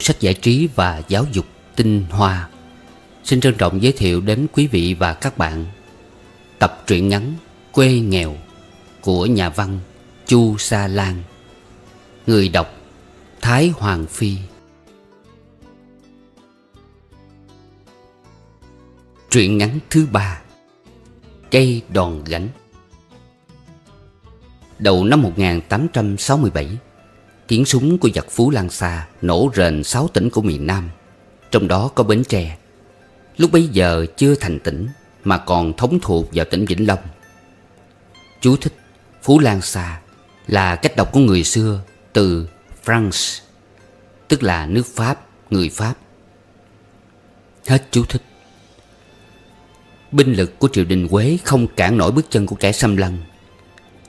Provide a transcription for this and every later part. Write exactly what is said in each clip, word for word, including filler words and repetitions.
Sách giải trí và giáo dục tinh hoa xin trân trọng giới thiệu đến quý vị và các bạn tập truyện ngắn Quê nghèo của nhà văn Chu Sa Lan. Người đọc Thái Hoàng Phi. Truyện ngắn thứ ba, Cây đòn gánh. Đầu năm một nghìn tám trăm sáu mươi bảy, tiếng súng của giặc Phú Lang Sa nổ rền sáu tỉnh của miền Nam, trong đó có Bến Tre. Lúc bấy giờ chưa thành tỉnh mà còn thống thuộc vào tỉnh Vĩnh Long. Chú thích: Phú Lang Sa là cách đọc của người xưa từ France, tức là nước Pháp, người Pháp. Hết chú thích. Binh lực của triều đình Huế không cản nổi bước chân của kẻ xâm lăng.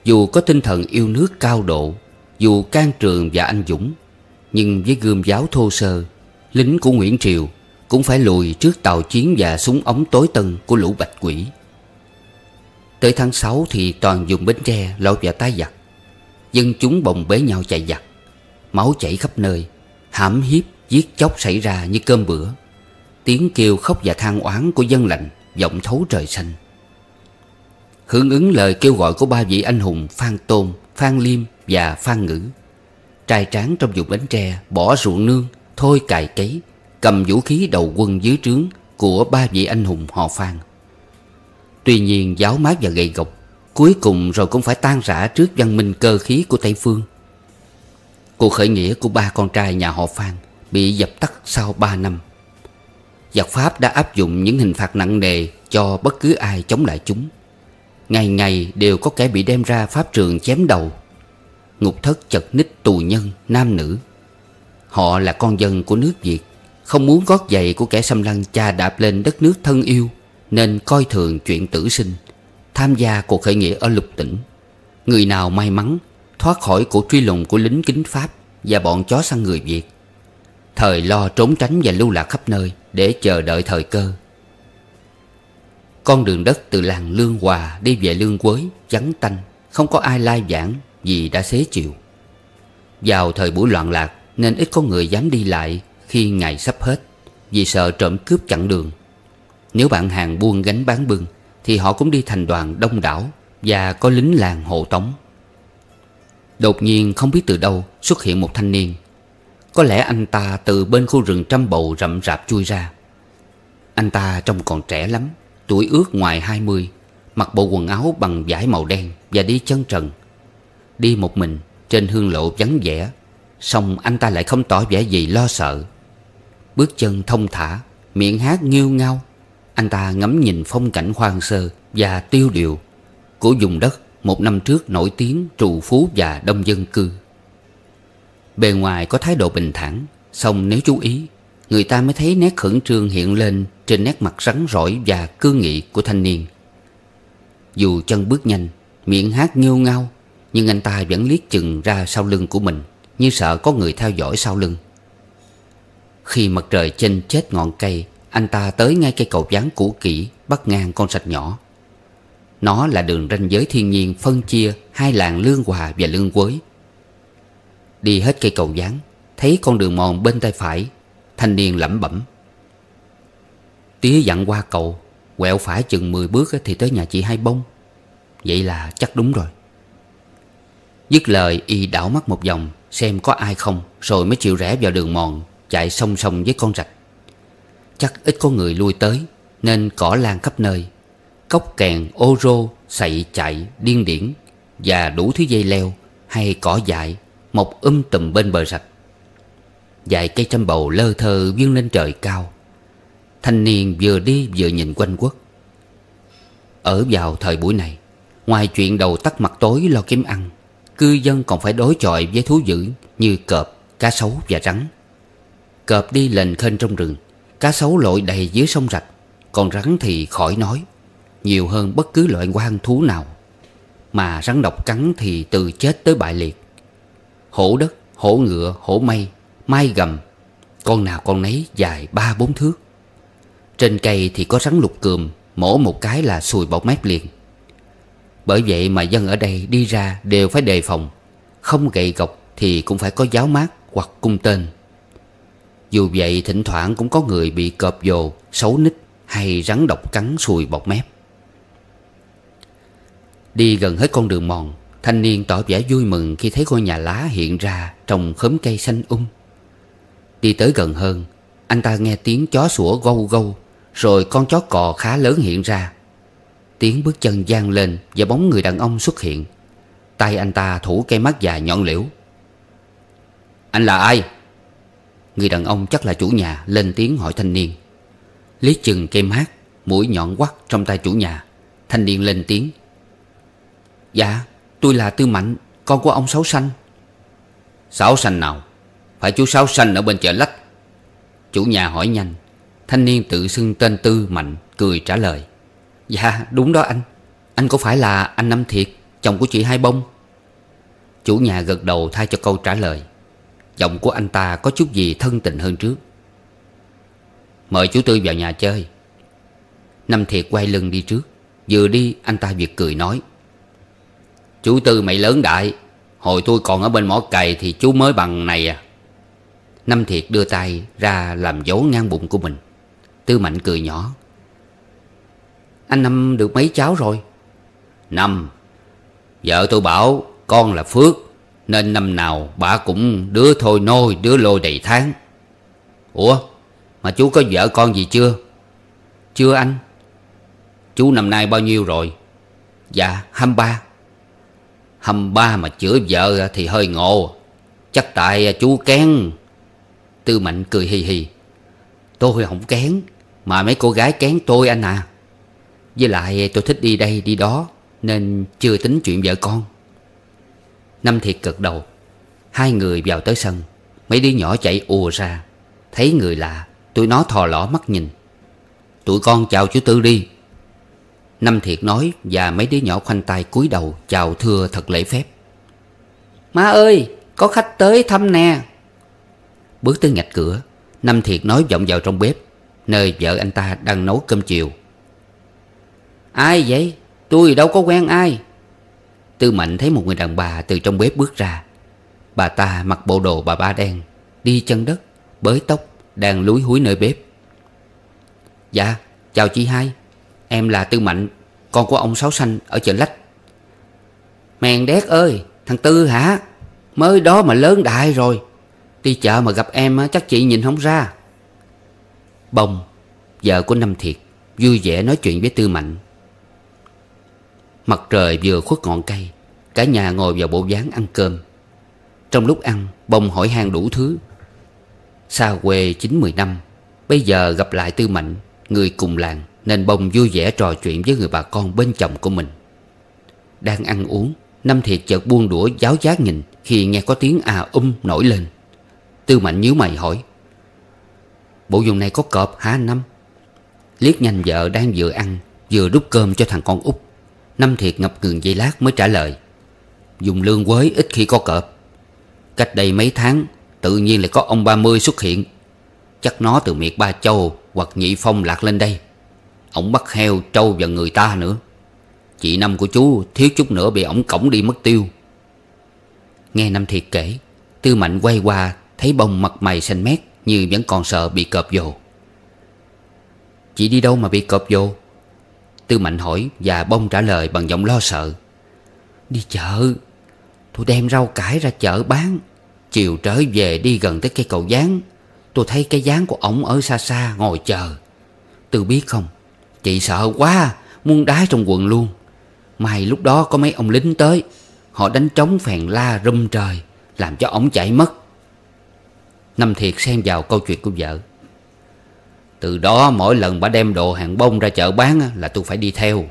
Dù có tinh thần yêu nước cao độ, dù can trường và anh dũng, nhưng với gươm giáo thô sơ, lính của Nguyễn Triều cũng phải lùi trước tàu chiến và súng ống tối tân của lũ Bạch Quỷ. Tới tháng sáu thì toàn vùng Bến Tre lọt vào tay giặc. Dân chúng bồng bế nhau chạy giặc, máu chảy khắp nơi, hãm hiếp giết chóc xảy ra như cơm bữa. Tiếng kêu khóc và than oán của dân lành vọng thấu trời xanh. Hưởng ứng lời kêu gọi của ba vị anh hùng Phan Tôn, Phan Liêm và Phan Ngũ, trai tráng trong vùng Bến Tre bỏ ruộng nương, thôi cày cấy, cầm vũ khí đầu quân dưới trướng của ba vị anh hùng họ Phan. Tuy nhiên giáo mát và gầy gộc, cuối cùng rồi cũng phải tan rã trước văn minh cơ khí của Tây Phương. Cuộc khởi nghĩa của ba con trai nhà họ Phan bị dập tắt sau ba năm. Giặc Pháp đã áp dụng những hình phạt nặng nề cho bất cứ ai chống lại chúng. Ngày ngày đều có kẻ bị đem ra pháp trường chém đầu. Ngục thất chật ních tù nhân, nam nữ. Họ là con dân của nước Việt, không muốn gót giày của kẻ xâm lăng chà đạp lên đất nước thân yêu, nên coi thường chuyện tử sinh, tham gia cuộc khởi nghĩa ở Lục Tỉnh. Người nào may mắn thoát khỏi cuộc truy lùng của lính kính Pháp và bọn chó săn người Việt, thời lo trốn tránh và lưu lạc khắp nơi để chờ đợi thời cơ. Con đường đất từ làng Lương Hòa đi về Lương Quới vắng tanh, không có ai lai vãng vì đã xế chiều. Vào thời buổi loạn lạc nên ít có người dám đi lại khi ngày sắp hết, vì sợ trộm cướp chặn đường. Nếu bạn hàng buôn gánh bán bưng thì họ cũng đi thành đoàn đông đảo và có lính làng hộ tống. Đột nhiên không biết từ đâu xuất hiện một thanh niên. Có lẽ anh ta từ bên khu rừng trăm bầu rậm rạp chui ra. Anh ta trông còn trẻ lắm, tuổi ước ngoài hai mươi, mặc bộ quần áo bằng vải màu đen và đi chân trần. Đi một mình trên hương lộ vắng vẻ, song anh ta lại không tỏ vẻ gì lo sợ. Bước chân thong thả, miệng hát nghêu ngao. Anh ta ngắm nhìn phong cảnh hoang sơ và tiêu điều của vùng đất một năm trước nổi tiếng trù phú và đông dân cư. Bề ngoài có thái độ bình thản, song nếu chú ý, người ta mới thấy nét khẩn trương hiện lên trên nét mặt rắn rỏi và cương nghị của thanh niên. Dù chân bước nhanh, miệng hát nghêu ngao, nhưng anh ta vẫn liếc chừng ra sau lưng của mình, như sợ có người theo dõi sau lưng. Khi mặt trời chênh chết ngọn cây, anh ta tới ngay cây cầu ván cũ kỹ bắc ngang con sạch nhỏ. Nó là đường ranh giới thiên nhiên phân chia hai làng Lương Hòa và Lương Quới. Đi hết cây cầu ván, thấy con đường mòn bên tay phải, thanh niên lẩm bẩm: tía dặn qua cầu, quẹo phải chừng mười bước thì tới nhà chị Hai Bông. Vậy là chắc đúng rồi. Dứt lời y đảo mắt một vòng xem có ai không, rồi mới chịu rẽ vào đường mòn chạy song song với con rạch. Chắc ít có người lui tới nên cỏ lan khắp nơi, cốc kèn, ô rô, sậy chạy, điên điển và đủ thứ dây leo hay cỏ dại mọc um tùm bên bờ rạch. Vài cây trăm bầu lơ thơ vươn lên trời cao. Thanh niên vừa đi vừa nhìn quanh quất. Ở vào thời buổi này, ngoài chuyện đầu tắt mặt tối lo kiếm ăn, cư dân còn phải đối chọi với thú dữ như cọp, cá sấu và rắn. Cọp đi lềnh khênh trong rừng, cá sấu lội đầy dưới sông rạch, còn rắn thì khỏi nói, nhiều hơn bất cứ loại hoang thú nào. Mà rắn độc cắn thì từ chết tới bại liệt. Hổ đất, hổ ngựa, hổ mây, mai gầm, con nào con nấy dài ba bốn thước. Trên cây thì có rắn lục cườm, mổ một cái là sùi bọt mép liền. Bởi vậy mà dân ở đây đi ra đều phải đề phòng, không gậy gộc thì cũng phải có giáo mát hoặc cung tên. Dù vậy thỉnh thoảng cũng có người bị cọp vồ, sấu nít hay rắn độc cắn sùi bọt mép. Đi gần hết con đường mòn, thanh niên tỏ vẻ vui mừng khi thấy ngôi nhà lá hiện ra trong khóm cây xanh um. Đi tới gần hơn, anh ta nghe tiếng chó sủa gâu gâu, rồi con chó cò khá lớn hiện ra. Tiếng bước chân vang lên và bóng người đàn ông xuất hiện. Tay anh ta thủ cây mát dài nhọn liễu. Anh là ai? Người đàn ông chắc là chủ nhà lên tiếng hỏi thanh niên. Liếc chừng cây mát, mũi nhọn quắt trong tay chủ nhà, thanh niên lên tiếng. Dạ, tôi là Tư Mạnh, con của ông Sáu Xanh. Sáu Xanh nào? Phải chú Sáu Xanh ở bên chợ Lách. Chủ nhà hỏi nhanh. Thanh niên tự xưng tên Tư Mạnh cười trả lời. Dạ đúng đó anh. Anh có phải là anh Năm Thiệt, chồng của chị Hai Bông? Chủ nhà gật đầu thay cho câu trả lời. Giọng của anh ta có chút gì thân tình hơn trước. Mời chú Tư vào nhà chơi. Năm Thiệt quay lưng đi trước. Vừa đi anh ta vừa cười nói. Chú Tư mày lớn đại, hồi tôi còn ở bên mỏ cày thì chú mới bằng này à. Năm Thiệt đưa tay ra làm dấu ngang bụng của mình. Tư Mạnh cười nhỏ. Anh Năm được mấy cháu rồi? Năm. Vợ tôi bảo con là Phước, nên năm nào bà cũng đứa thôi nôi đứa lôi đầy tháng. Ủa, mà chú có vợ con gì chưa? Chưa anh. Chú năm nay bao nhiêu rồi? Dạ hai mươi ba. Hai mươi ba mà chữa vợ thì hơi ngộ. Chắc tại chú kén. Tư Mạnh cười hì hì. Tôi không kén, mà mấy cô gái kén tôi anh à. Với lại tôi thích đi đây đi đó, nên chưa tính chuyện vợ con. Năm Thiệt gật đầu. Hai người vào tới sân. Mấy đứa nhỏ chạy ùa ra. Thấy người lạ, tụi nó thò lỏ mắt nhìn. Tụi con chào chú Tư đi. Năm Thiệt nói và mấy đứa nhỏ khoanh tay cúi đầu chào thưa thật lễ phép. Má ơi, có khách tới thăm nè. Bước tới ngạch cửa, Năm Thiệt nói vọng vào trong bếp, nơi vợ anh ta đang nấu cơm chiều. Ai vậy? Tôi đâu có quen ai. Tư Mạnh thấy một người đàn bà từ trong bếp bước ra. Bà ta mặc bộ đồ bà ba đen, đi chân đất, bới tóc, đang lúi húi nơi bếp. Dạ, chào chị Hai. Em là Tư Mạnh, con của ông Sáu Xanh ở chợ Lách. Mèn đét ơi, thằng Tư hả? Mới đó mà lớn đại rồi. Đi chợ mà gặp em chắc chị nhìn không ra. Bông, vợ của Năm Thiệt, vui vẻ nói chuyện với Tư Mạnh. Mặt trời vừa khuất ngọn cây, cả nhà ngồi vào bộ dáng ăn cơm. Trong lúc ăn, Bông hỏi han đủ thứ. Xa quê chín mười năm, bây giờ gặp lại Tư Mạnh, người cùng làng, nên Bông vui vẻ trò chuyện với người bà con bên chồng của mình. Đang ăn uống, Năm Thiệt chợt buông đũa giáo giác nhìn khi nghe có tiếng à um nổi lên. Tư Mạnh nhíu mày hỏi. Bộ vùng này có cọp hả anh Năm? Liếc nhanh vợ đang vừa ăn vừa đút cơm cho thằng con út, Năm Thiệt ngập ngừng giây lát mới trả lời. Vùng lương quới ít khi có cọp. Cách đây mấy tháng tự nhiên lại có ông ba mươi xuất hiện. Chắc nó từ miệt Ba Châu hoặc Nhị Phong lạc lên đây. Ổng bắt heo, trâu và người ta nữa. Chị Năm của chú thiếu chút nữa bị ổng cõng đi mất tiêu. Nghe Năm Thiệt kể, Tư Mạnh quay qua thấy Bông mặt mày xanh mét như vẫn còn sợ bị cọp vồ. Chị đi đâu mà bị cọp vồ? Tư Mạnh hỏi và Bông trả lời bằng giọng lo sợ. Đi chợ. Tôi đem rau cải ra chợ bán. Chiều trở về đi gần tới cây cầu gián, tôi thấy cái gián của ổng ở xa xa ngồi chờ. Tư biết không, chị sợ quá, muốn đái trong quần luôn. May lúc đó có mấy ông lính tới, họ đánh trống phèn la râm trời, làm cho ổng chạy mất. Năm Thiệt xen vào câu chuyện của vợ. Từ đó mỗi lần bà đem đồ hàng Bông ra chợ bán là tôi phải đi theo.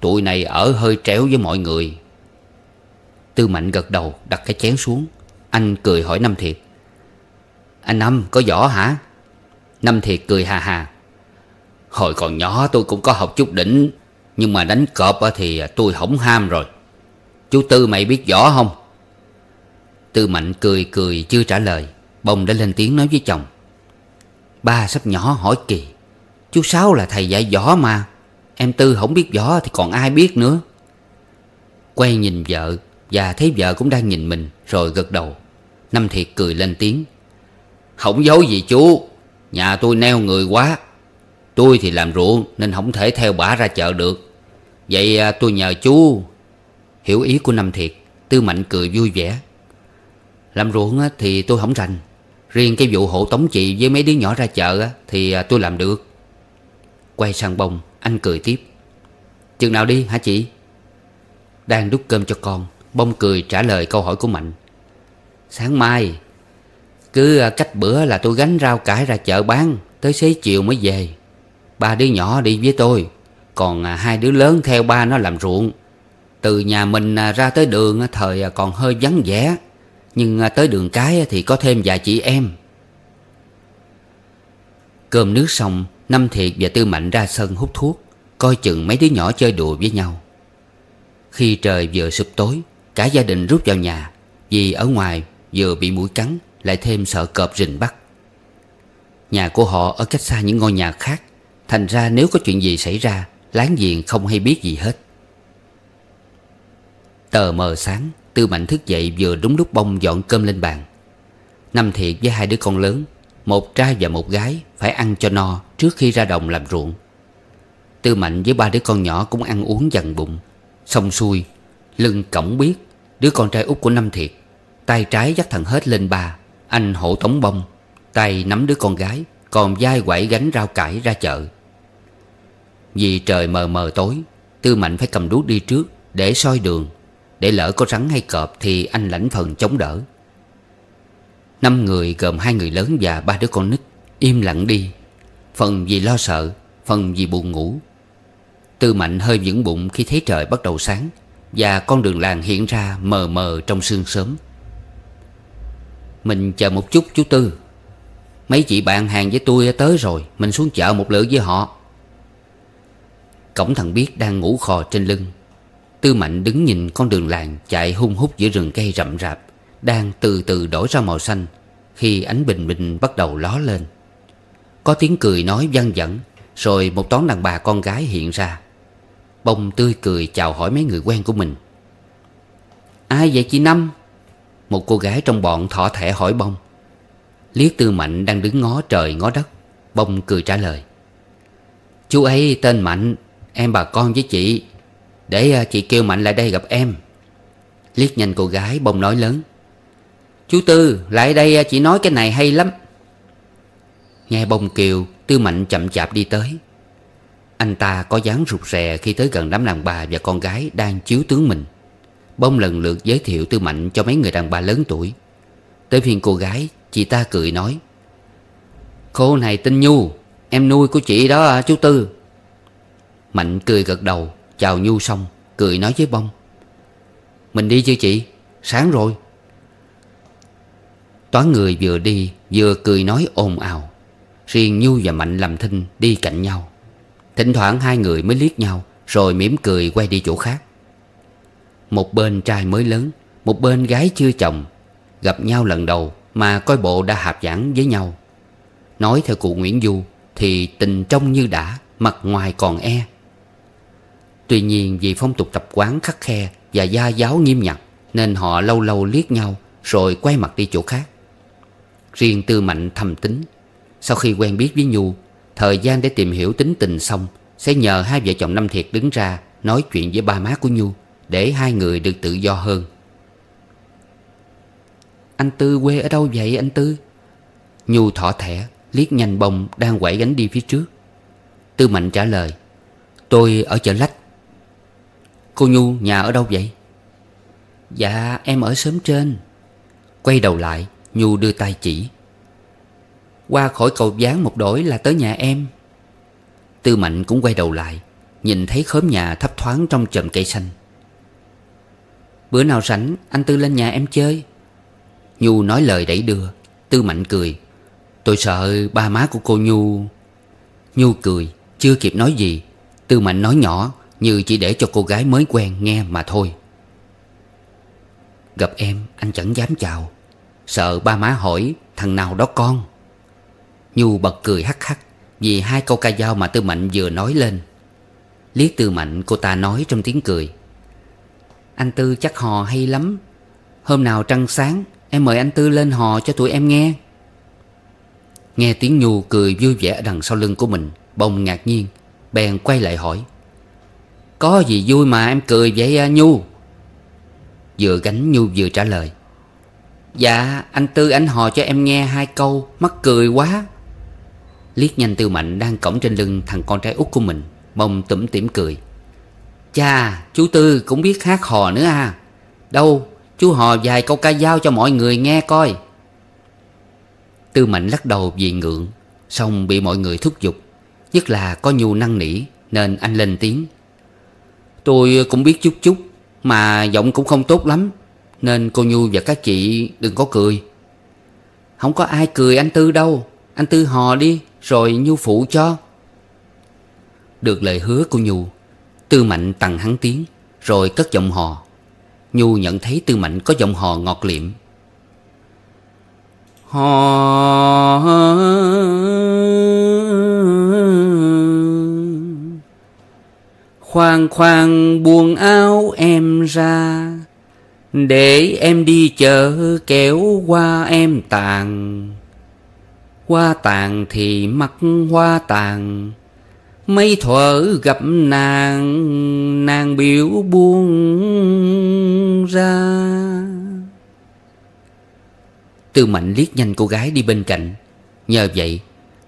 Tụi này ở hơi tréo với mọi người. Tư Mạnh gật đầu đặt cái chén xuống. Anh cười hỏi Năm Thiệt. Anh Năm có võ hả? Năm Thiệt cười hà hà. Hồi còn nhỏ tôi cũng có học chút đỉnh, nhưng mà đánh cọp thì tôi hổng ham rồi. Chú Tư mày biết võ không? Tư Mạnh cười cười chưa trả lời. Bông đã lên tiếng nói với chồng. Ba sắp nhỏ hỏi kỳ. Chú Sáu là thầy dạy võ mà, Em Tư không biết võ thì còn ai biết nữa. Quay nhìn vợ và thấy vợ cũng đang nhìn mình, rồi gật đầu. Năm Thiệt cười lên tiếng. Không giấu gì chú, nhà tôi neo người quá. Tôi thì làm ruộng nên không thể theo bả ra chợ được. Vậy tôi nhờ chú. Hiểu ý của Năm Thiệt, Tư Mạnh cười vui vẻ. Làm ruộng thì tôi không rành. Riêng cái vụ hộ tống chị với mấy đứa nhỏ ra chợ thì tôi làm được. Quay sang Bông, anh cười tiếp. Chừng nào đi hả chị? Đang đút cơm cho con, Bông cười trả lời câu hỏi của Mạnh. Sáng mai. Cứ cách bữa là tôi gánh rau cải ra chợ bán, tới xế chiều mới về. Ba đứa nhỏ đi với tôi, còn hai đứa lớn theo ba nó làm ruộng. Từ nhà mình ra tới đường thời còn hơi vắng vẻ, nhưng tới đường cái thì có thêm vài chị em. Cơm nước xong, Năm Thiệt và Tư Mạnh ra sân hút thuốc, coi chừng mấy đứa nhỏ chơi đùa với nhau. Khi trời vừa sụp tối, cả gia đình rút vào nhà, vì ở ngoài vừa bị muỗi cắn, lại thêm sợ cọp rình bắt. Nhà của họ ở cách xa những ngôi nhà khác, thành ra nếu có chuyện gì xảy ra, láng giềng không hay biết gì hết. Tờ mờ sáng, Tư Mạnh thức dậy vừa đúng lúc Bông dọn cơm lên bàn. Năm Thiệt với hai đứa con lớn, một trai và một gái, phải ăn cho no trước khi ra đồng làm ruộng. Tư Mạnh với ba đứa con nhỏ cũng ăn uống dằn bụng. Xong xuôi, lưng cổng biết, đứa con trai út của Năm Thiệt, tay trái dắt thằng Hết lên bà, anh hộ tống Bông, tay nắm đứa con gái, còn vai quẩy gánh rau cải ra chợ. Vì trời mờ mờ tối, Tư Mạnh phải cầm đuốc đi trước để soi đường, để lỡ có rắn hay cọp thì anh lãnh phần chống đỡ. Năm người gồm hai người lớn và ba đứa con nít im lặng đi, phần vì lo sợ, phần vì buồn ngủ. Tư Mạnh hơi vững bụng khi thấy trời bắt đầu sáng và con đường làng hiện ra mờ mờ trong sương sớm. Mình chờ một chút chú Tư, mấy chị bạn hàng với tôi tới rồi, mình xuống chợ một lượt với họ. Cổng thằng Biết đang ngủ khò trên lưng. Tư Mạnh đứng nhìn con đường làng chạy hun hút giữa rừng cây rậm rạp, đang từ từ đổi ra màu xanh khi ánh bình minh bắt đầu ló lên. Có tiếng cười nói văng vẳng, rồi một toán đàn bà con gái hiện ra. Bông tươi cười chào hỏi mấy người quen của mình. Ai vậy chị Năm? Một cô gái trong bọn thỏ thẻ hỏi Bông. Liếc Tư Mạnh đang đứng ngó trời ngó đất, Bông cười trả lời. Chú ấy tên Mạnh, em bà con với chị. Để chị kêu Mạnh lại đây gặp em. Liếc nhanh cô gái, Bông nói lớn. Chú Tư, lại đây chị nói cái này hay lắm. Nghe Bông kêu, Tư Mạnh chậm chạp đi tới. Anh ta có dáng rụt rè khi tới gần đám đàn bà và con gái đang chiếu tướng mình. Bông lần lượt giới thiệu Tư Mạnh cho mấy người đàn bà lớn tuổi. Tới phiên cô gái, chị ta cười nói. Cô này tên Nhu, em nuôi của chị đó chú Tư. Mạnh cười gật đầu, chào Nhu xong, cười nói với Bông. Mình đi chưa chị? Sáng rồi. Toán người vừa đi vừa cười nói ồn ào. Riêng Nhu và Mạnh làm thinh đi cạnh nhau. Thỉnh thoảng hai người mới liếc nhau, rồi mỉm cười quay đi chỗ khác. Một bên trai mới lớn, một bên gái chưa chồng, gặp nhau lần đầu mà coi bộ đã hạp giảng với nhau. Nói theo cụ Nguyễn Du thì tình trong như đã, mặt ngoài còn e. Tuy nhiên vì phong tục tập quán khắt khe và gia giáo nghiêm ngặt, nên họ lâu lâu liếc nhau rồi quay mặt đi chỗ khác. Riêng Tư Mạnh thầm tính, sau khi quen biết với Nhu, thời gian để tìm hiểu tính tình xong, sẽ nhờ hai vợ chồng Năm Thiệt đứng ra nói chuyện với ba má của Nhu, để hai người được tự do hơn. Anh Tư quê ở đâu vậy anh Tư? Nhu thỏ thẻ liếc nhanh Bông đang quẩy gánh đi phía trước. Tư Mạnh trả lời. Tôi ở chợ Lách. Cô Nhu nhà ở đâu vậy? Dạ em ở xóm trên. Quay đầu lại, Nhu đưa tay chỉ. Qua khỏi cầu Giáng một đổi là tới nhà em. Tư Mạnh cũng quay đầu lại, nhìn thấy khóm nhà thấp thoáng trong chòm cây xanh. Bữa nào rảnh anh Tư lên nhà em chơi. Nhu nói lời đẩy đưa. Tư Mạnh cười. Tôi sợ ba má của cô Nhu. Nhu cười, chưa kịp nói gì, Tư Mạnh nói nhỏ như chỉ để cho cô gái mới quen nghe mà thôi. Gặp em anh chẳng dám chào, sợ ba má hỏi thằng nào đó con. Nhu bật cười hắc hắc vì hai câu ca dao mà Tư Mạnh vừa nói lên. Liếc Tư Mạnh, cô ta nói trong tiếng cười: Anh Tư chắc hò hay lắm. Hôm nào trăng sáng em mời anh Tư lên hò cho tụi em nghe. Nghe tiếng Nhu cười vui vẻ ở đằng sau lưng của mình, Bông ngạc nhiên, bèn quay lại hỏi: Có gì vui mà em cười vậy Nhu? Vừa gánh Nhu vừa trả lời: Dạ anh Tư anh hò cho em nghe hai câu, mắc cười quá. Liếc nhanh Tư Mạnh đang cõng trên lưng thằng con trai út của mình, Bông tủm tỉm cười: Chà, chú Tư cũng biết hát hò nữa à? Đâu, chú hò vài câu ca dao cho mọi người nghe coi. Tư Mạnh lắc đầu vì ngượng, xong bị mọi người thúc giục, nhất là có Nhu năn nỉ, nên anh lên tiếng: Tôi cũng biết chút chút, mà giọng cũng không tốt lắm, nên cô Nhu và các chị đừng có cười. Không có ai cười anh Tư đâu, anh Tư hò đi, rồi Nhu phụ cho. Được lời hứa của Nhu, Tư Mạnh tằng hắn tiếng, rồi cất giọng hò. Nhu nhận thấy Tư Mạnh có giọng hò ngọt liệm: Hò khoan khoan buông áo em ra, để em đi chợ kéo hoa em tàn. Hoa tàn thì mắc hoa tàn, mấy thuở gặp nàng, nàng biểu buông ra. Tư Mạnh liếc nhanh cô gái đi bên cạnh, nhờ vậy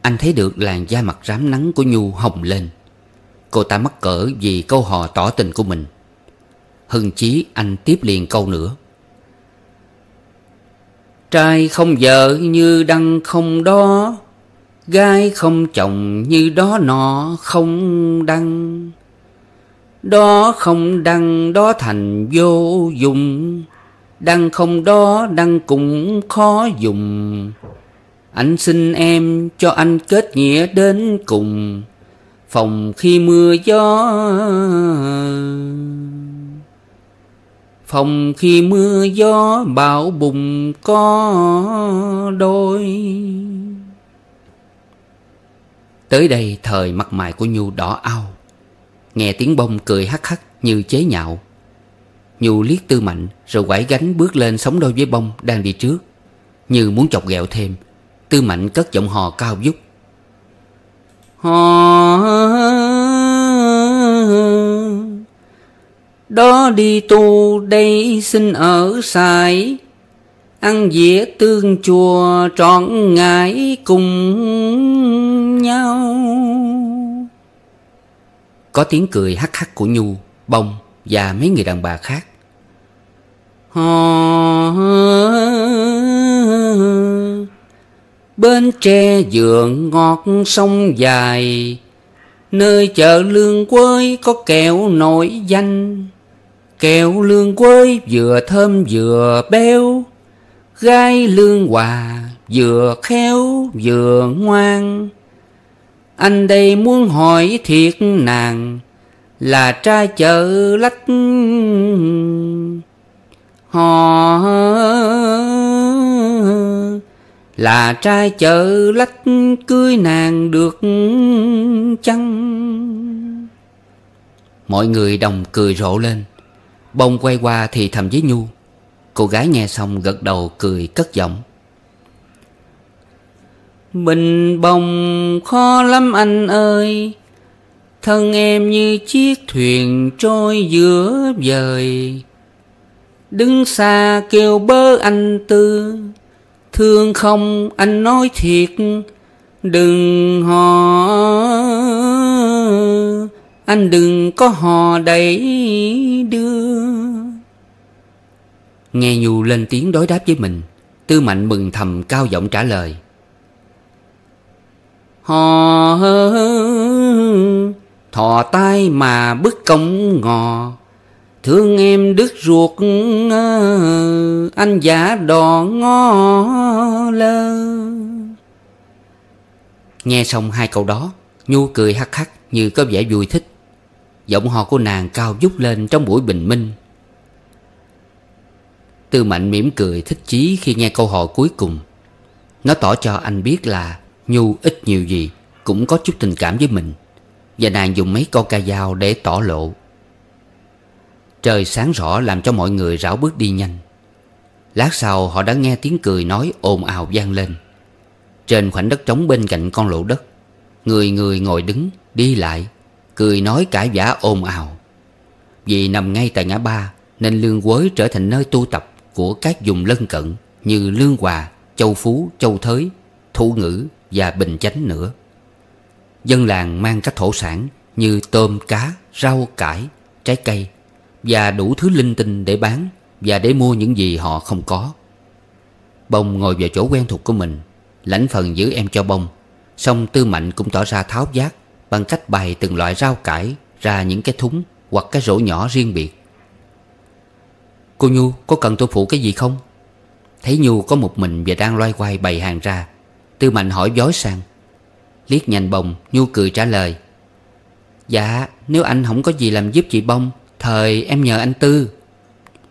anh thấy được làn da mặt rám nắng của Nhu hồng lên. Cô ta mắc cỡ vì câu hò tỏ tình của mình. Hưng chí anh tiếp liền câu nữa: Trai không vợ như đăng không đó, gái không chồng như đó nọ không đăng. Đó không đăng đó thành vô dụng, đăng không đó đăng cũng khó dùng. Anh xin em cho anh kết nghĩa đến cùng, phòng khi mưa gió, phòng khi mưa gió bão bùng có đôi. Tới đây thời mặt mày của Nhu đỏ ao. Nghe tiếng Bông cười hắc hắc như chế nhạo, Nhu liếc Tư Mạnh rồi quải gánh bước lên sóng đôi với Bông đang đi trước. Như muốn chọc ghẹo thêm, Tư Mạnh cất giọng hò cao vút: Hò đó đi tu đây xin ở xài, ăn dĩa tương chùa trọn ngãi cùng nhau. Có tiếng cười hắc hắc của Nhu, Bông và mấy người đàn bà khác. Hò bên tre giường ngọt sông dài, nơi chợ lương quê có kẹo nổi danh. Kẹo lương quê vừa thơm vừa béo, gái lương hòa vừa khéo vừa ngoan. Anh đây muốn hỏi thiệt nàng, là trai chợ lách. Hò là trai chợ lách cưới nàng được chăng? Mọi người đồng cười rộ lên. Bông quay qua thì thầm với Nhu. Cô gái nghe xong gật đầu cười cất giọng: Bình bồng khó lắm anh ơi, thân em như chiếc thuyền trôi giữa vời. Đứng xa kêu bớ anh Tư, thương không anh nói thiệt, đừng hò. Anh đừng có hò đẩy đưa. Nghe Nhu lên tiếng đối đáp với mình, Tư Mạnh mừng thầm cao giọng trả lời: Hò thò tay mà bứt cổng ngò, thương em đứt ruột anh giả đò ngó lơ. Nghe xong hai câu đó, Nhu cười hắc hắc như có vẻ vui thích. Giọng hò của nàng cao vút lên trong buổi bình minh. Tư Mạnh mỉm cười thích chí khi nghe câu hò cuối cùng. Nó tỏ cho anh biết là Nhu ít nhiều gì cũng có chút tình cảm với mình, và nàng dùng mấy con ca dao để tỏ lộ. Trời sáng rõ làm cho mọi người rảo bước đi nhanh. Lát sau họ đã nghe tiếng cười nói ồn ào vang lên. Trên khoảnh đất trống bên cạnh con lộ đất, người người ngồi đứng, đi lại, cười nói cãi vã ồn ào. Vì nằm ngay tại ngã ba nên Lương Quới trở thành nơi tu tập của các vùng lân cận như Lương Hòa, Châu Phú, Châu Thới, Thủ Ngữ và Bình Chánh nữa. Dân làng mang các thổ sản như tôm, cá, rau, cải, trái cây và đủ thứ linh tinh để bán và để mua những gì họ không có. Bông ngồi vào chỗ quen thuộc của mình, lãnh phần giữ em cho Bông. Song Tư Mạnh cũng tỏ ra tháo vát bằng cách bày từng loại rau cải ra những cái thúng hoặc cái rổ nhỏ riêng biệt. Cô Nhu, có cần tôi phụ cái gì không? Thấy Nhu có một mình và đang loay hoay bày hàng ra, Tư Mạnh hỏi vói sang. Liếc nhanh Bông, Nhu cười trả lời: Dạ, nếu anh không có gì làm giúp chị Bông, thời em nhờ anh Tư.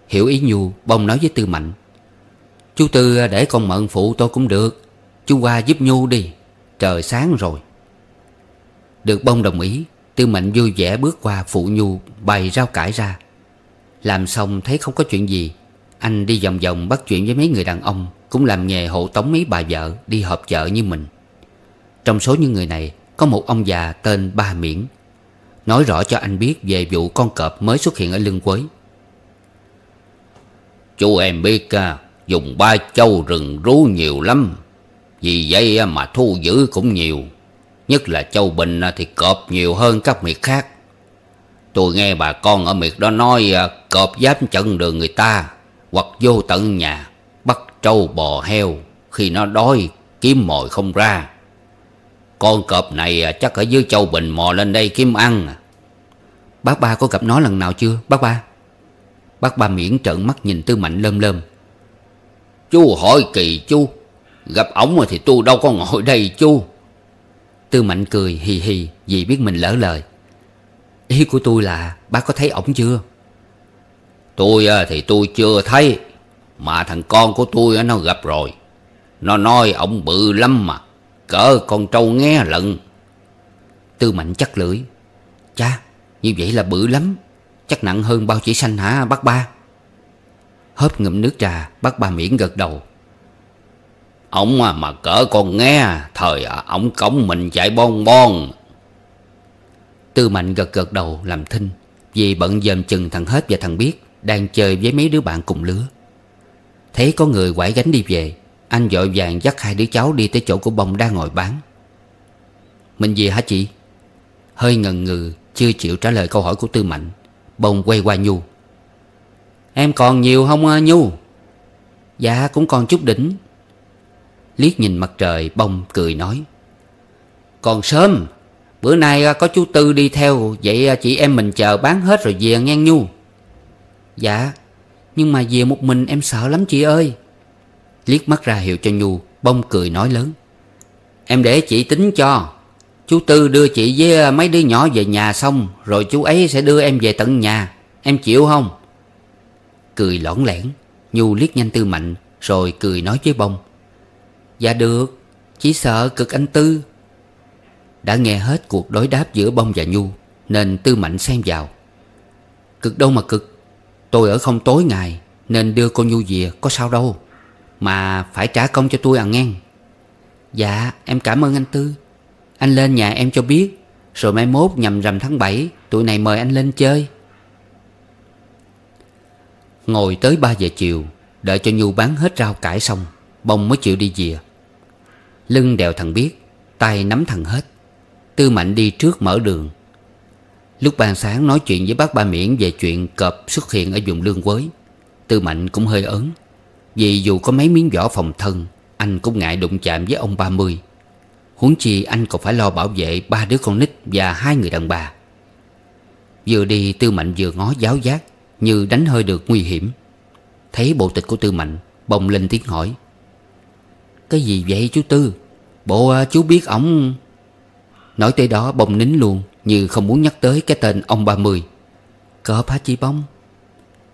Hiểu ý Nhu, Bông nói với Tư Mạnh: Chú Tư để con mượn phụ tôi cũng được, chú qua giúp Nhu đi, trời sáng rồi. Được Bông đồng ý, Tư Mạnh vui vẻ bước qua phụ Nhu bày rau cải ra. Làm xong thấy không có chuyện gì, anh đi vòng vòng bắt chuyện với mấy người đàn ông cũng làm nghề hộ tống mấy bà vợ đi họp chợ như mình. Trong số những người này có một ông già tên Ba Miễn, nói rõ cho anh biết về vụ con cọp mới xuất hiện ở Lương Quới. Chú em biết dùng Ba Châu rừng rú nhiều lắm, vì vậy mà thu giữ cũng nhiều. Nhất là Châu Bình thì cọp nhiều hơn các miệt khác. Tôi nghe bà con ở miệt đó nói cọp dám chặn đường người ta, hoặc vô tận nhà bắt trâu bò heo, khi nó đói kiếm mồi không ra. Con cọp này chắc ở dưới Châu Bình mò lên đây kiếm ăn. Bác Ba có gặp nó lần nào chưa, bác Ba? Bác Ba Miễn trợn mắt nhìn Tư Mạnh lơm lơm. Chú hỏi kỳ chú, gặp ổng thì tôi đâu có ngồi đây chú. Tư Mạnh cười hì hì vì biết mình lỡ lời. Ý của tôi là bác có thấy ổng chưa? Tôi thì tôi chưa thấy, mà thằng con của tôi nó gặp rồi. Nó nói ổng bự lắm mà, cỡ con trâu nghe lận. Tư Mạnh chắc lưỡi. Chà, như vậy là bự lắm, chắc nặng hơn bao chỉ xanh hả bác Ba? Hớp ngụm nước trà, bác Ba Miễn gật đầu. Ổng mà cỡ con nghe, thời ổng cõng mình chạy bon bon. Tư Mạnh gật gật đầu làm thinh, vì bận dòm chừng thằng Hết và thằng Biết đang chơi với mấy đứa bạn cùng lứa. Thấy có người quải gánh đi về, anh vội vàng dắt hai đứa cháu đi tới chỗ của Bông đang ngồi bán. Mình về hả chị? Hơi ngần ngừ, chưa chịu trả lời câu hỏi của Tư Mạnh, Bông quay qua Nhu. Em còn nhiều không Nhu? Dạ cũng còn chút đỉnh. Liếc nhìn mặt trời, Bông cười nói. Còn sớm, bữa nay có chú Tư đi theo, vậy chị em mình chờ bán hết rồi về nghe Nhu. Dạ, nhưng mà về một mình em sợ lắm chị ơi. Liếc mắt ra hiệu cho Nhu, Bông cười nói lớn. Em để chị tính cho. Chú Tư đưa chị với mấy đứa nhỏ về nhà xong, rồi chú ấy sẽ đưa em về tận nhà. Em chịu không? Cười lõng lẻn, Nhu liếc nhanh Tư Mạnh, rồi cười nói với Bông. Dạ được, chỉ sợ cực anh Tư. Đã nghe hết cuộc đối đáp giữa Bông và Nhu, nên Tư Mạnh xen vào. Cực đâu mà cực, tôi ở không tối ngày, nên đưa cô Nhu về có sao đâu, mà phải trả công cho tôi à ngang. Dạ em cảm ơn anh Tư. Anh lên nhà em cho biết, rồi mai mốt nhằm rằm tháng bảy, tụi này mời anh lên chơi. Ngồi tới ba giờ chiều, đợi cho Nhu bán hết rau cải xong, Bông mới chịu đi về. Lưng đèo thằng Biết, tay nắm thằng Hết, Tư Mạnh đi trước mở đường. Lúc ban sáng nói chuyện với bác Ba Miễn về chuyện cọp xuất hiện ở vùng Lương Quới, Tư Mạnh cũng hơi ớn, vì dù có mấy miếng vỏ phòng thân, anh cũng ngại đụng chạm với ông Ba Mươi. Huống chi anh còn phải lo bảo vệ ba đứa con nít và hai người đàn bà. Vừa đi Tư Mạnh vừa ngó giáo giác, như đánh hơi được nguy hiểm. Thấy bộ tịch của Tư Mạnh, Bông lên tiếng hỏi. Cái gì vậy chú Tư? Bộ chú biết ổng... Nói tới đó Bông nín luôn, như không muốn nhắc tới cái tên ông Ba Mươi. Cọp hả chị Bông?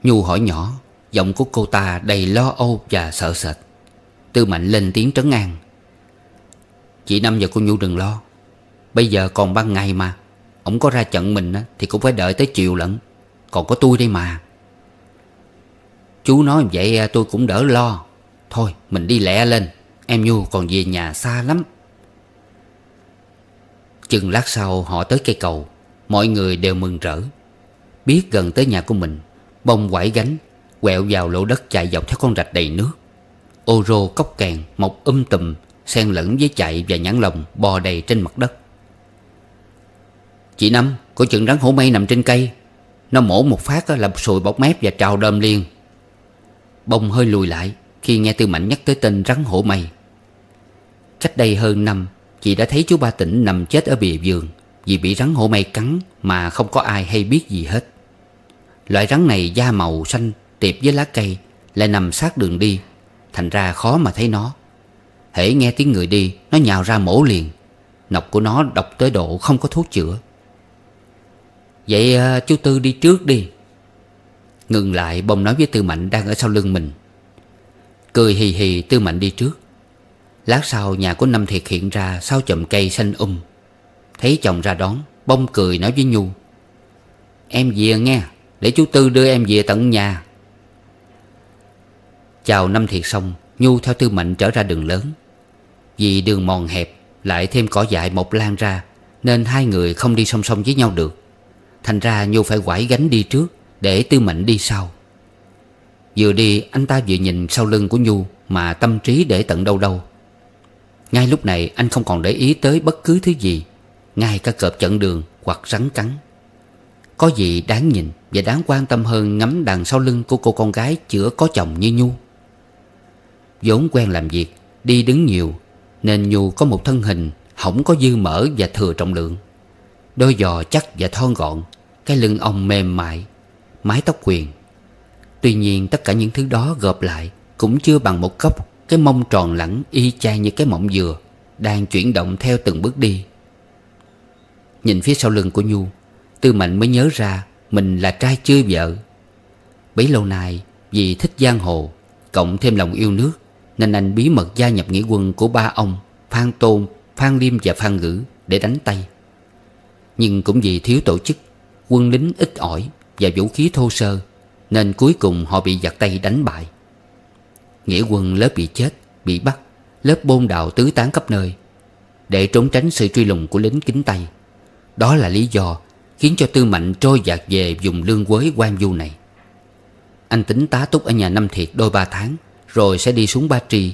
Nhu hỏi nhỏ, giọng của cô ta đầy lo âu và sợ sệt. Tư Mạnh lên tiếng trấn an. Chị Năm và cô Nhu đừng lo, bây giờ còn ban ngày mà, ổng có ra trận mình thì cũng phải đợi tới chiều lận. Còn có tôi đây mà. Chú nói vậy tôi cũng đỡ lo. Thôi mình đi lẹ lên, em Nhu còn về nhà xa lắm. Chừng lát sau họ tới cây cầu. Mọi người đều mừng rỡ. Biết gần tới nhà của mình, bông quải gánh quẹo vào lỗ đất chạy dọc theo con rạch đầy nước. Ô rô cốc kèn mọc um tùm, xen lẫn với chạy và nhãn lồng bò đầy trên mặt đất. Chị Năm, có chừng rắn hổ mây nằm trên cây. Nó mổ một phát làm sùi bọc mép và trào đơm liền. Bông hơi lùi lại khi nghe Tư Mạnh nhắc tới tên rắn hổ mây. Cách đây hơn năm, chị đã thấy chú Ba Tỉnh nằm chết ở bìa vườn vì bị rắn hổ mây cắn mà không có ai hay biết gì hết. Loại rắn này da màu xanh tiệp với lá cây, lại nằm sát đường đi, thành ra khó mà thấy nó. Hễ nghe tiếng người đi, nó nhào ra mổ liền. Nọc của nó độc tới độ không có thuốc chữa. Vậy chú Tư đi trước đi. Ngừng lại, Bông nói với Tư Mạnh đang ở sau lưng mình. Cười hì hì, Tư Mạnh đi trước. Lát sau nhà của Năm Thiệt hiện ra sau chòm cây xanh um. Thấy chồng ra đón, Bông cười nói với Nhu: Em về nghe, để chú Tư đưa em về tận nhà. Chào Năm Thiệt xong, Nhu theo Tư Mạnh trở ra đường lớn. Vì đường mòn hẹp, lại thêm cỏ dại mọc lan ra, nên hai người không đi song song với nhau được. Thành ra Nhu phải quải gánh đi trước, để Tư Mạnh đi sau. Vừa đi anh ta vừa nhìn sau lưng của Nhu, mà tâm trí để tận đâu đâu. Ngay lúc này anh không còn để ý tới bất cứ thứ gì, ngay cả cọp chặn đường hoặc rắn cắn. Có gì đáng nhìn và đáng quan tâm hơn ngắm đằng sau lưng của cô con gái chữa có chồng như Nhu. Vốn quen làm việc, đi đứng nhiều, nên Nhu có một thân hình hổng có dư mỡ và thừa trọng lượng. Đôi giò chắc và thon gọn, cái lưng ông mềm mại, mái tóc quyền. Tuy nhiên tất cả những thứ đó gộp lại cũng chưa bằng một cốc cái mông tròn lẳng y chang như cái mọng dừa, đang chuyển động theo từng bước đi. Nhìn phía sau lưng của Nhu, Tư Mạnh mới nhớ ra mình là trai chưa vợ. Bấy lâu nay vì thích giang hồ, cộng thêm lòng yêu nước, nên anh bí mật gia nhập nghĩa quân của ba ông Phan Tôn, Phan Liêm và Phan Ngũ để đánh Tây. Nhưng cũng vì thiếu tổ chức, quân lính ít ỏi và vũ khí thô sơ, nên cuối cùng họ bị giặc Tây đánh bại. Nghĩa quân lớp bị chết, bị bắt, lớp bôn đạo tứ tán khắp nơi để trốn tránh sự truy lùng của lính Kính Tây. Đó là lý do khiến cho Tư Mạnh trôi dạt về vùng lương quới Quan Du này. Anh tính tá túc ở nhà Năm Thiệt đôi ba tháng, rồi sẽ đi xuống Ba Tri,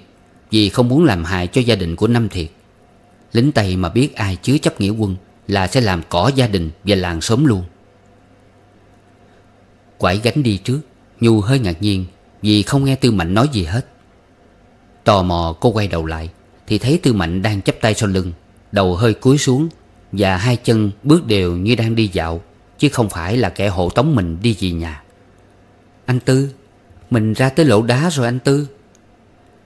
vì không muốn làm hại cho gia đình của Năm Thiệt. Lính Tây mà biết ai chứa chấp nghĩa quân là sẽ làm cỏ gia đình và làng xóm luôn. Quải gánh đi trước, Nhu hơi ngạc nhiên vì không nghe Tư Mạnh nói gì hết. Tò mò cô quay đầu lại thì thấy Tư Mạnh đang chắp tay sau lưng, đầu hơi cúi xuống, và hai chân bước đều như đang đi dạo, chứ không phải là kẻ hộ tống mình đi về nhà. Anh Tư, mình ra tới lỗ đá rồi anh Tư.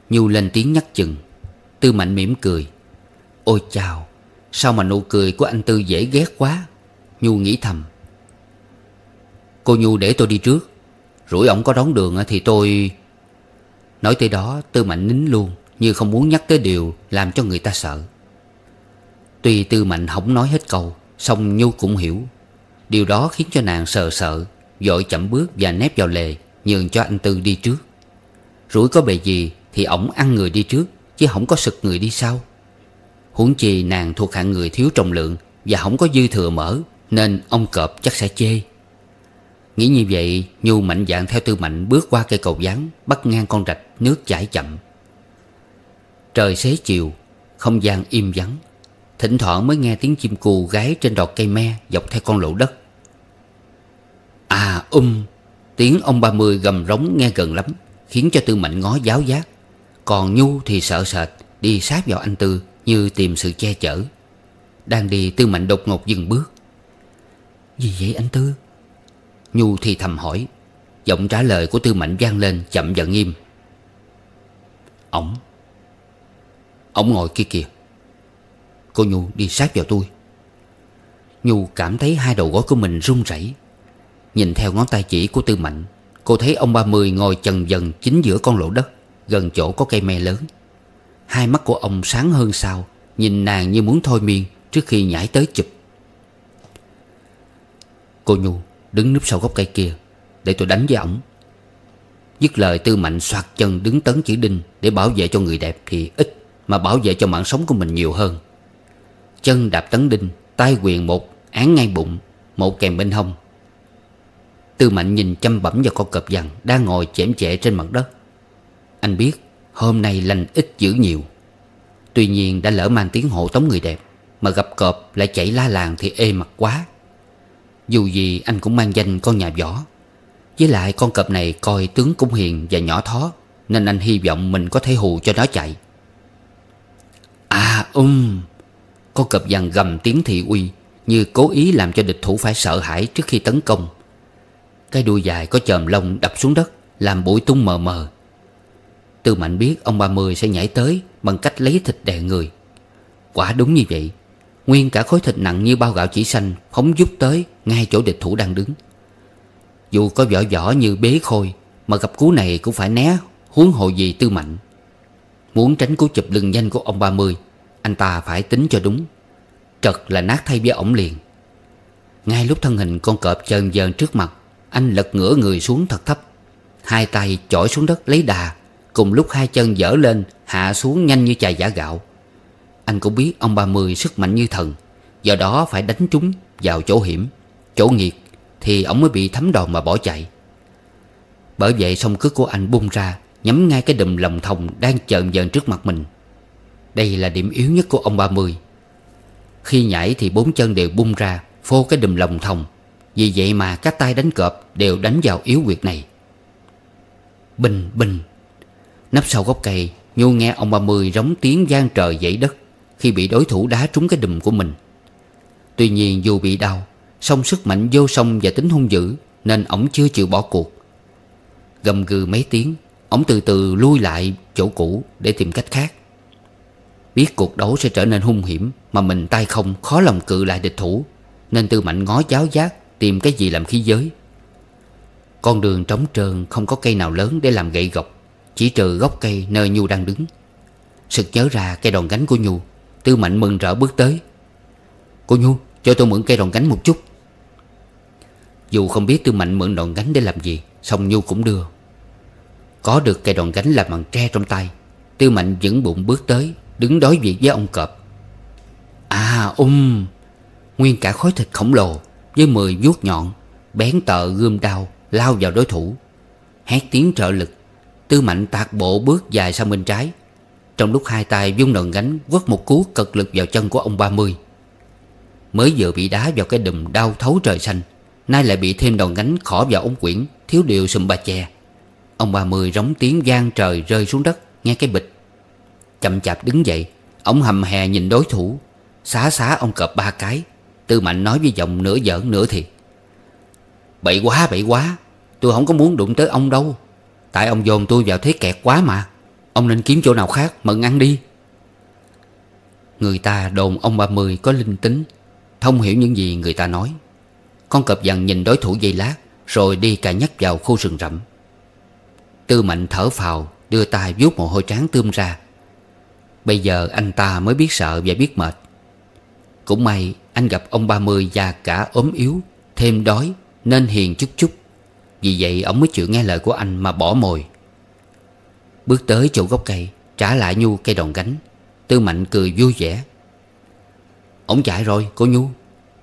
Nhu lên tiếng nhắc chừng. Tư Mạnh mỉm cười. Ôi chào, sao mà nụ cười của anh Tư dễ ghét quá, Nhu nghĩ thầm. Cô Nhu để tôi đi trước, rủi ổng có đón đường thì tôi... Nói tới đó Tư Mạnh nín luôn, như không muốn nhắc tới điều làm cho người ta sợ. Tuy Tư Mạnh không nói hết câu, song Nhu cũng hiểu. Điều đó khiến cho nàng sợ sợ, vội chậm bước và nép vào lề, nhường cho anh Tư đi trước. Rủi có bề gì thì ổng ăn người đi trước, chứ không có sực người đi sau. Huống chi nàng thuộc hạng người thiếu trọng lượng và không có dư thừa mỡ, nên ông cọp chắc sẽ chê. Nghĩ như vậy, Nhu mạnh dạn theo Tư Mạnh bước qua cây cầu ván, bắt ngang con rạch nước chảy chậm. Trời xế chiều, không gian im vắng. Thỉnh thoảng mới nghe tiếng chim cù gáy trên đọt cây me dọc theo con lộ đất. À um, tiếng ông ba mươi gầm rống nghe gần lắm, khiến cho Tư Mạnh ngó giáo giác. Còn Nhu thì sợ sệt, đi sát vào anh Tư như tìm sự che chở. Đang đi, Tư Mạnh đột ngột dừng bước. Gì vậy anh Tư? Nhu thì thầm hỏi. Giọng trả lời của Tư Mạnh vang lên chậm và nghiêm. Ổng Ổng ngồi kia kìa. Cô Nhu đi sát vào tôi. Nhu cảm thấy hai đầu gối của mình run rẩy. Nhìn theo ngón tay chỉ của Tư Mạnh, cô thấy ông Ba Mươi ngồi chần dần chính giữa con lộ đất, gần chỗ có cây me lớn. Hai mắt của ông sáng hơn sao, nhìn nàng như muốn thôi miên trước khi nhảy tới chụp. Cô Nhu đứng núp sau gốc cây kia, để tôi đánh với ổng. Dứt lời Tư Mạnh xoạc chân đứng tấn chữ đinh. Để bảo vệ cho người đẹp thì ít, mà bảo vệ cho mạng sống của mình nhiều hơn. Chân đạp tấn đinh, tay quyền một án ngay bụng, một kèm bên hông. Tư Mạnh nhìn chăm bẩm vào con cọp vằn đang ngồi chễm chệ trên mặt đất. Anh biết hôm nay lành ít dữ nhiều. Tuy nhiên đã lỡ mang tiếng hộ tống người đẹp, mà gặp cọp lại chạy la làng thì ê mặt quá. Dù gì anh cũng mang danh con nhà võ. Với lại con cọp này coi tướng cũng hiền và nhỏ thó, nên anh hy vọng mình có thể hù cho nó chạy. À um Con cọp vằn gầm tiếng thị uy, như cố ý làm cho địch thủ phải sợ hãi trước khi tấn công. Cái đuôi dài có chòm lông đập xuống đất, làm bụi tung mờ mờ. Tư Mạnh biết ông ba mươi sẽ nhảy tới bằng cách lấy thịt đè người. Quả đúng như vậy, nguyên cả khối thịt nặng như bao gạo chỉ xanh phóng giúp tới ngay chỗ địch thủ đang đứng. Dù có vỏ vỏ như bế khôi, mà gặp cú này cũng phải né, huống hồ gì Tư Mạnh. Muốn tránh cú chụp lưng nhanh của ông ba mươi, anh ta phải tính cho đúng. Trật là nát thay với ổng liền. Ngay lúc thân hình con cọp chờn vờn trước mặt, anh lật ngửa người xuống thật thấp, hai tay chỏi xuống đất lấy đà, cùng lúc hai chân dở lên hạ xuống nhanh như chài giã gạo. Anh cũng biết ông ba mươi sức mạnh như thần, do đó phải đánh trúng vào chỗ hiểm, chỗ nghiệt thì ổng mới bị thấm đòn mà bỏ chạy. Bởi vậy song cước của anh bung ra, nhắm ngay cái đùm lồng thòng đang chờn vờn trước mặt mình. Đây là điểm yếu nhất của ông ba mươi. Khi nhảy thì bốn chân đều bung ra phô cái đùm lồng thòng, vì vậy mà các tay đánh cọp đều đánh vào yếu huyệt này. Bình bình Nấp sau gốc cây, Nhu nghe ông ba mươi rống tiếng vang trời dậy đất khi bị đối thủ đá trúng cái đùm của mình. Tuy nhiên dù bị đau, song sức mạnh vô song và tính hung dữ, nên ổng chưa chịu bỏ cuộc. Gầm gừ mấy tiếng, ổng từ từ lui lại chỗ cũ để tìm cách khác. Biết cuộc đấu sẽ trở nên hung hiểm, mà mình tay không khó lòng cự lại địch thủ, nên Tư Mạnh ngó giáo giác tìm cái gì làm khí giới. Con đường trống trơn, không có cây nào lớn để làm gậy gộc, chỉ trừ gốc cây nơi Nhu đang đứng. Sực nhớ ra cây đòn gánh của Nhu, Tư Mạnh mừng rỡ bước tới. Cô Nhu, cho tôi mượn cây đòn gánh một chút. Dù không biết Tư Mạnh mượn đòn gánh để làm gì, song Nhu cũng đưa. Có được cây đòn gánh làm bằng tre trong tay, Tư Mạnh vững bụng bước tới, đứng đối diện với ông cọp. À um Nguyên cả khối thịt khổng lồ với mười vuốt nhọn, bén tợ gươm đao lao vào đối thủ. Hét tiếng trợ lực, Tư Mạnh tạt bộ bước dài sang bên trái, trong lúc hai tay vung đòn gánh quất một cú cật lực vào chân của ông ba mươi. Mới vừa bị đá vào cái đùm đau thấu trời xanh, nay lại bị thêm đòn gánh khỏ vào ống quyển, thiếu điều sùm ba chè. Ông ba mươi rống tiếng vang trời rơi xuống đất, nghe cái bịch. Chậm chạp đứng dậy, ổng hầm hè nhìn đối thủ, xá xá ông cọp ba cái. Tư Mạnh nói với giọng nửa giỡn nửa thiệt: Bậy quá bậy quá, tôi không có muốn đụng tới ông đâu. Tại ông dồn tôi vào thế kẹt quá mà. Ông nên kiếm chỗ nào khác mận ăn đi. Người ta đồn ông ba mươi có linh tính, thông hiểu những gì người ta nói. Con cọp vằn nhìn đối thủ giây lát, rồi đi cà nhắc vào khu rừng rậm. Tư Mạnh thở phào, đưa tay vuốt mồ hôi trán tươm ra. Bây giờ anh ta mới biết sợ và biết mệt. Cũng may anh gặp ông ba mươi già cả ốm yếu, thêm đói nên hiền chút chút. Vì vậy ông mới chịu nghe lời của anh mà bỏ mồi. Bước tới chỗ gốc cây, trả lại Nhu cây đòn gánh. Tư Mạnh cười vui vẻ. Ông chạy rồi cô Nhu,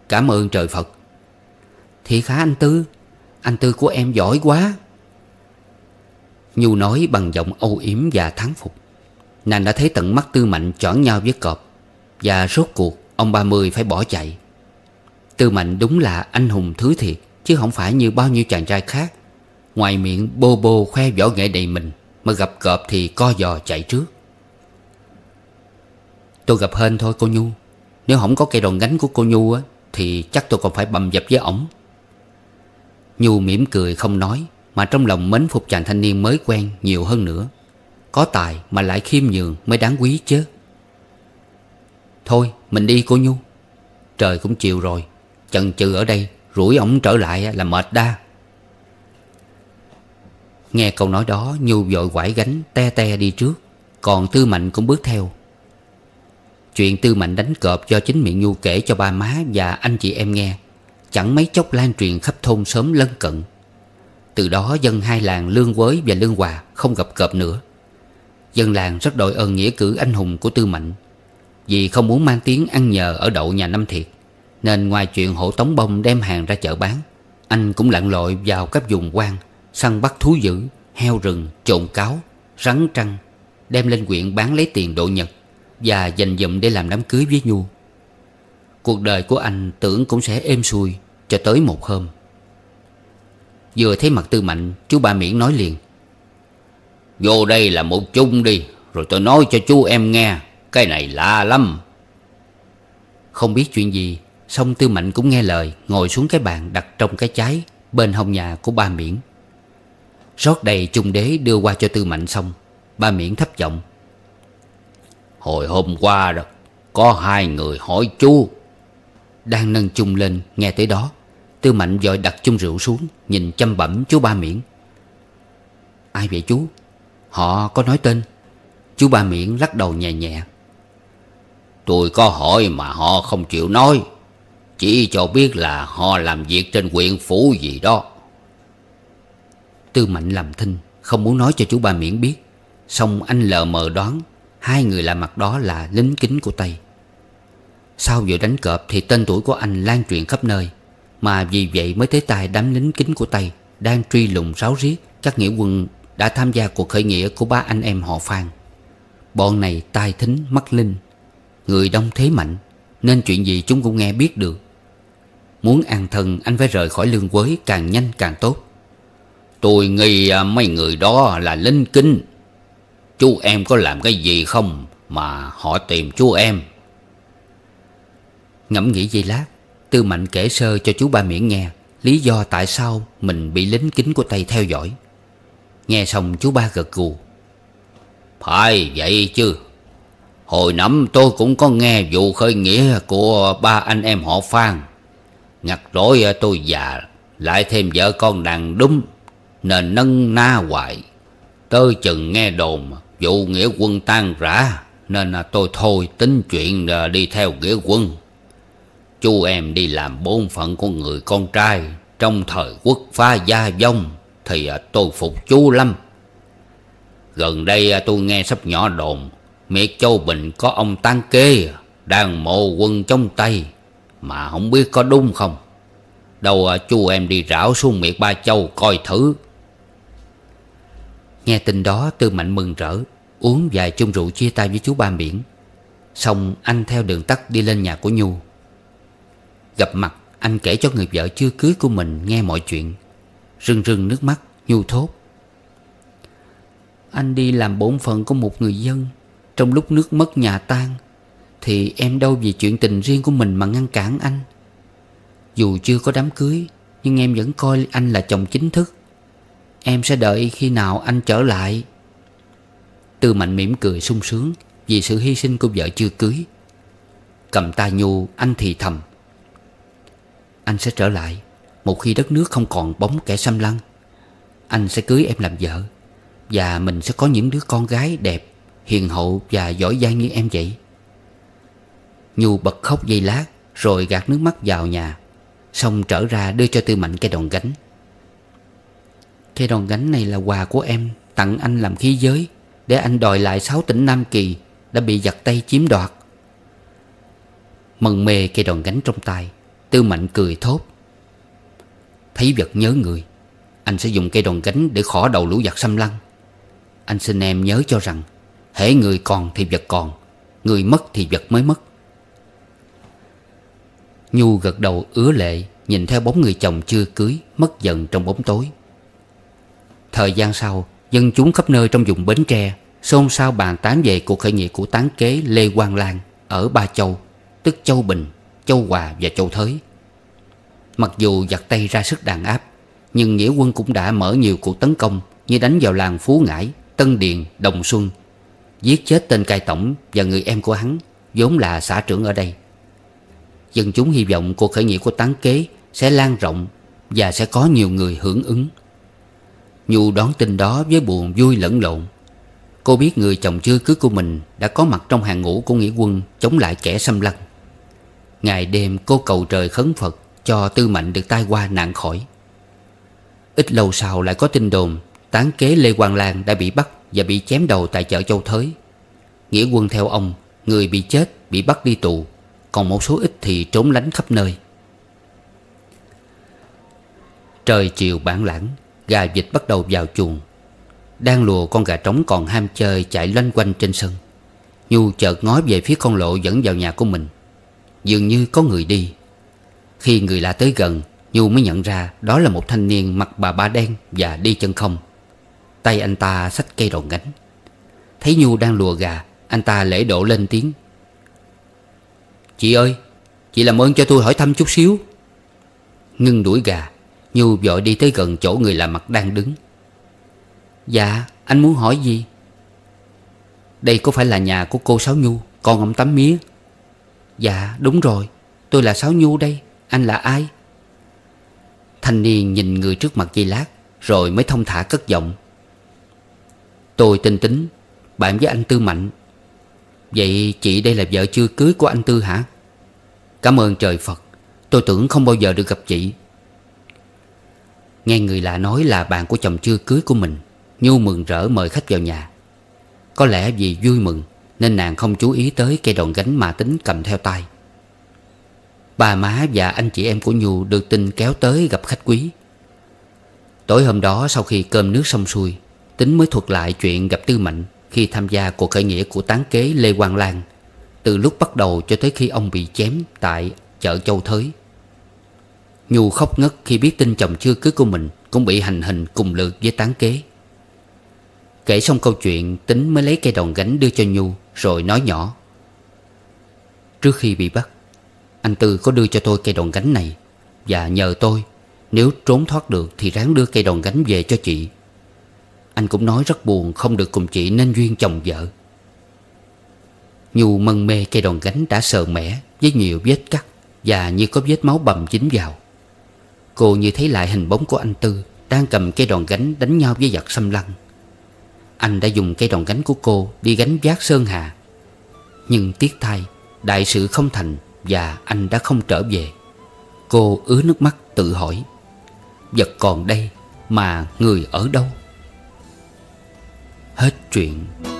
cảm ơn trời Phật. Thiệt hả anh Tư? Anh Tư của em giỏi quá. Nhu nói bằng giọng âu yếm và thán phục. Nàng đã thấy tận mắt Tư Mạnh choảng nhau với cọp, và rốt cuộc ông ba mươi phải bỏ chạy. Tư Mạnh đúng là anh hùng thứ thiệt, chứ không phải như bao nhiêu chàng trai khác, ngoài miệng bô bô khoe võ nghệ đầy mình, mà gặp cọp thì co giò chạy trước. Tôi gặp hên thôi cô Nhu. Nếu không có cây đòn gánh của cô Nhu á, thì chắc tôi còn phải bầm dập với ổng. Nhu mỉm cười không nói, mà trong lòng mến phục chàng thanh niên mới quen nhiều hơn nữa. Có tài mà lại khiêm nhường mới đáng quý chứ. Thôi mình đi cô Nhu, trời cũng chiều rồi. Chần chừ ở đây rủi ổng trở lại là mệt đa. Nghe câu nói đó, Nhu vội quải gánh te te đi trước, còn Tư Mạnh cũng bước theo. Chuyện Tư Mạnh đánh cọp do chính miệng Nhu kể cho ba má và anh chị em nghe, chẳng mấy chốc lan truyền khắp thôn xóm lân cận. Từ đó dân hai làng Lương Quới và Lương Hòa không gặp cọp nữa. Dân làng rất đội ơn nghĩa cử anh hùng của Tư Mệnh, vì không muốn mang tiếng ăn nhờ ở đậu nhà Năm Thiệt, nên ngoài chuyện hộ tống bông đem hàng ra chợ bán, anh cũng lặn lội vào các vùng quan, săn bắt thú dữ, heo rừng, trộn cáo, rắn trăng, đem lên huyện bán lấy tiền độ nhật và dành dụm để làm đám cưới với Nhu. Cuộc đời của anh tưởng cũng sẽ êm xuôi, cho tới một hôm vừa thấy mặt Tư Mạnh, chú Ba Miễn nói liền: "Vô đây là một chung đi, rồi tôi nói cho chú em nghe, cái này lạ lắm." Không biết chuyện gì, xong Tư Mạnh cũng nghe lời, ngồi xuống cái bàn đặt trong cái trái bên hông nhà của Ba Miễn, rót đầy chung đế đưa qua cho Tư Mạnh. Xong Ba Miễn thấp giọng: "Hồi hôm qua rồi, có hai người hỏi chú." Đang nâng chung lên nghe tới đó, Tư Mạnh vội đặt chung rượu xuống, nhìn chăm bẩm chú Ba Miễn: "Ai vậy chú? Họ có nói tên?" Chú Ba Miễn lắc đầu nhẹ nhẹ: "Tôi có hỏi mà họ không chịu nói, chỉ cho biết là họ làm việc trên huyện phủ gì đó." Tư Mạnh làm thinh, không muốn nói cho chú Ba Miễn biết. Xong anh lờ mờ đoán hai người lạ mặt đó là lính kính của Tây. Sau vụ đánh cọp thì tên tuổi của anh lan truyền khắp nơi, mà vì vậy mới tới tai đám lính kính của Tây đang truy lùng ráo riết các nghĩa quân đã tham gia cuộc khởi nghĩa của ba anh em họ Phan. Bọn này tai thính mắt linh, người đông thế mạnh, nên chuyện gì chúng cũng nghe biết được. Muốn an thân, anh phải rời khỏi Lương Quới càng nhanh càng tốt. "Tôi nghĩ mấy người đó là lính kính. Chú em có làm cái gì không mà họ tìm chú em?" Ngẫm nghĩ giây lát, Tư Mạnh kể sơ cho chú Ba Miễn nghe lý do tại sao mình bị lính kính của Tây theo dõi. Nghe xong chú Ba gật gù: "Phải vậy chứ. Hồi nãy tôi cũng có nghe vụ khởi nghĩa của ba anh em họ Phan. Ngặt rỗi tôi già, lại thêm vợ con đàn đúng, nên nâng na hoài. Tới chừng nghe đồn vụ nghĩa quân tan rã, nên tôi thôi tính chuyện đi theo nghĩa quân. Chú em đi làm bổn phận của người con trai trong thời quốc phá gia vong, thì tôi phục chú lắm. Gần đây tôi nghe sắp nhỏ đồn miệt Châu Bình có ông Tăng Kê đang mộ quân trong Tây, mà không biết có đúng không. Đâu chú em đi rảo xuống miệt Ba Châu coi thử." Nghe tin đó, Tư Mạnh mừng rỡ, uống vài chung rượu chia tay với chú Ba Miễn. Xong anh theo đường tắt đi lên nhà của Nhu. Gặp mặt, anh kể cho người vợ chưa cưới của mình nghe mọi chuyện. Rưng rưng nước mắt, Nhu thốt: "Anh đi làm bổn phận của một người dân, trong lúc nước mất nhà tan, thì em đâu vì chuyện tình riêng của mình mà ngăn cản anh. Dù chưa có đám cưới, nhưng em vẫn coi anh là chồng chính thức. Em sẽ đợi khi nào anh trở lại." Tư Mạnh mỉm cười sung sướng vì sự hy sinh của vợ chưa cưới. Cầm tay Nhu, anh thì thầm: "Anh sẽ trở lại một khi đất nước không còn bóng kẻ xâm lăng. Anh sẽ cưới em làm vợ, và mình sẽ có những đứa con gái đẹp, hiền hậu và giỏi giang như em vậy." Nhu bật khóc giây lát, rồi gạt nước mắt vào nhà. Xong trở ra đưa cho Tư Mạnh cây đòn gánh: "Cây đòn gánh này là quà của em tặng anh làm khí giới, để anh đòi lại sáu tỉnh Nam Kỳ đã bị giặc Tây chiếm đoạt." Mân mê cây đòn gánh trong tay, Tư Mạnh cười thốt: "Thấy vật nhớ người. Anh sẽ dùng cây đòn gánh để khỏ đầu lũ giặc xâm lăng. Anh xin em nhớ cho rằng, hễ người còn thì vật còn, người mất thì vật mới mất." Nhu gật đầu ứa lệ, nhìn theo bóng người chồng chưa cưới mất dần trong bóng tối. Thời gian sau, dân chúng khắp nơi trong vùng Bến Tre xôn xao bàn tán về cuộc khởi nghĩa của tán kế Lê Quang Lan ở Ba Châu, tức Châu Bình, Châu Hòa và Châu Thới. Mặc dù giặc Tây ra sức đàn áp, nhưng nghĩa quân cũng đã mở nhiều cuộc tấn công, như đánh vào làng Phú Ngãi, Tân Điền, Đồng Xuân, giết chết tên cai tổng và người em của hắn, vốn là xã trưởng ở đây. Dân chúng hy vọng cuộc khởi nghĩa của tán kế sẽ lan rộng và sẽ có nhiều người hưởng ứng. Nhu đón tin đó với buồn vui lẫn lộn. Cô biết người chồng chưa cưới của mình đã có mặt trong hàng ngũ của nghĩa quân chống lại kẻ xâm lăng. Ngày đêm cô cầu trời khấn Phật cho Tư Mệnh được tai qua nạn khỏi. Ít lâu sau lại có tin đồn tán kế Lê Quang Lan đã bị bắt và bị chém đầu tại chợ Châu Thới. Nghĩa quân theo ông, người bị chết bị bắt đi tù, còn một số ít thì trốn lánh khắp nơi. Trời chiều bản lãng, gà vịt bắt đầu vào chuồng. Đang lùa, con gà trống còn ham chơi chạy loanh quanh trên sân. Nhu chợt ngó về phía con lộ dẫn vào nhà của mình. Dường như có người đi. Khi người lạ tới gần, Nhu mới nhận ra đó là một thanh niên mặc bà ba đen và đi chân không. Tay anh ta xách cây đòn gánh. Thấy Nhu đang lùa gà, anh ta lễ độ lên tiếng. Chị ơi, chị làm ơn cho tôi hỏi thăm chút xíu. Ngưng đuổi gà, Nhu vội đi tới gần chỗ người lạ mặt đang đứng. Dạ, anh muốn hỏi gì? Đây có phải là nhà của cô Sáu Nhu, con ông Tám Mía? Dạ, đúng rồi, tôi là Sáu Nhu đây, anh là ai? Thanh niên nhìn người trước mặt giây lát, rồi mới thong thả cất giọng. Tôi tên Tính, bạn với anh Tư Mạnh. Vậy chị đây là vợ chưa cưới của anh Tư hả? Cảm ơn trời Phật, tôi tưởng không bao giờ được gặp chị. Nghe người lạ nói là bạn của chồng chưa cưới của mình, Nhu mừng rỡ mời khách vào nhà. Có lẽ vì vui mừng nên nàng không chú ý tới cây đòn gánh mà Tính cầm theo tay. Bà má và anh chị em của Nhu được tin kéo tới gặp khách quý. Tối hôm đó sau khi cơm nước xong xuôi, Tính mới thuật lại chuyện gặp Tư Mệnh khi tham gia cuộc khởi nghĩa của tán kế Lê Quang Lan, từ lúc bắt đầu cho tới khi ông bị chém tại chợ Châu Thới. Nhu khóc ngất khi biết tin chồng chưa cưới của mình cũng bị hành hình cùng lượt với tán kế. Kể xong câu chuyện, Tính mới lấy cây đòn gánh đưa cho Nhu rồi nói nhỏ. Trước khi bị bắt, anh Tư có đưa cho tôi cây đòn gánh này, và nhờ tôi nếu trốn thoát được thì ráng đưa cây đòn gánh về cho chị. Anh cũng nói rất buồn không được cùng chị nên duyên chồng vợ. Nhu mân mê cây đòn gánh đã sờ mẻ với nhiều vết cắt và như có vết máu bầm dính vào. Cô như thấy lại hình bóng của anh Tư đang cầm cây đòn gánh đánh nhau với giặc xâm lăng. Anh đã dùng cây đòn gánh của cô đi gánh vác Sơn Hà, nhưng tiếc thay đại sự không thành và anh đã không trở về. Cô ứa nước mắt tự hỏi, vật còn đây mà người ở đâu? Hết chuyện.